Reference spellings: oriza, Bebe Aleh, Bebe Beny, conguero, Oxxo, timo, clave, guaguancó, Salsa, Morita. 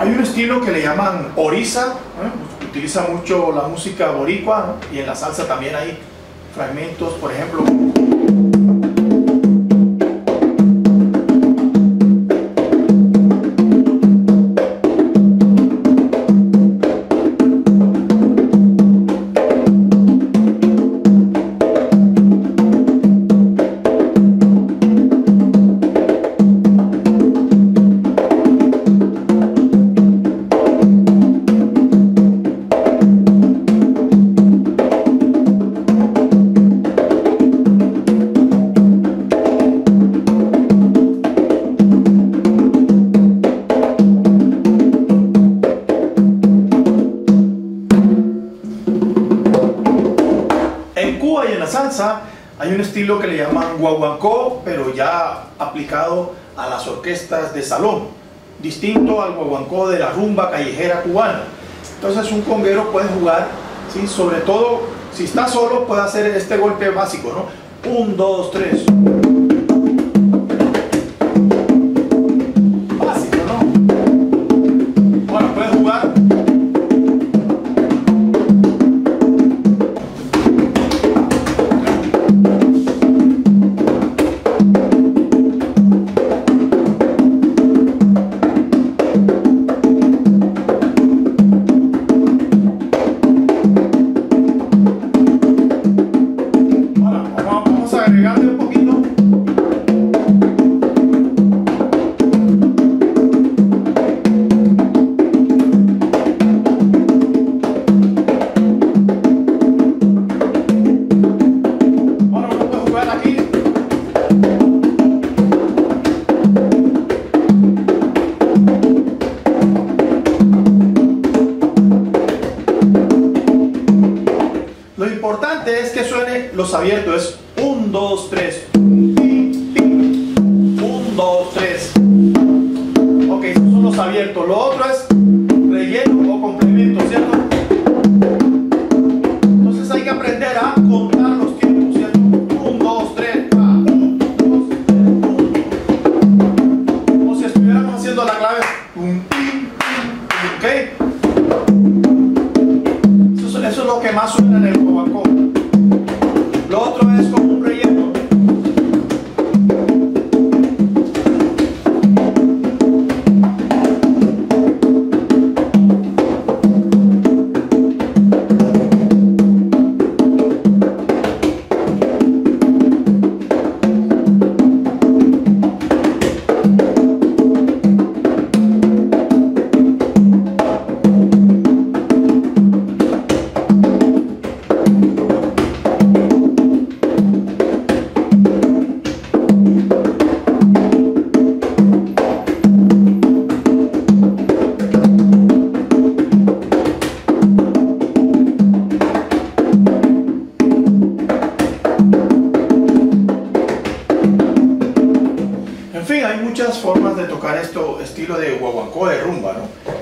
Hay un estilo que le llaman oriza, ¿eh? Utiliza mucho la música boricua, ¿no? Y en la salsa también hay fragmentos, por ejemplo. Salsa, hay un estilo que le llaman guaguancó, pero ya aplicado a las orquestas de salón, distinto al guaguancó de la rumba callejera cubana. Entonces un conguero puede jugar, ¿sí? Sobre todo si está solo, puede hacer este golpe básico, ¿no? 1, 2, 3. Básico, ¿no? Bueno, puede jugar. Lo importante es que suene los abiertos, es 1, 2, 3, 1, 2, 3, ok, esos son los abiertos, lo otro es relleno o complemento, ¿cierto? Entonces hay que aprender a contar los tiempos, ¿cierto? 1, 2, 3, 1, 2, 3, como si estuviéramos haciendo la clave, ok. Eso es lo que más suena en el guaguancó. Lo otro es como un relleno. En fin, hay muchas formas de tocar este estilo de guaguancó de rumba, ¿no?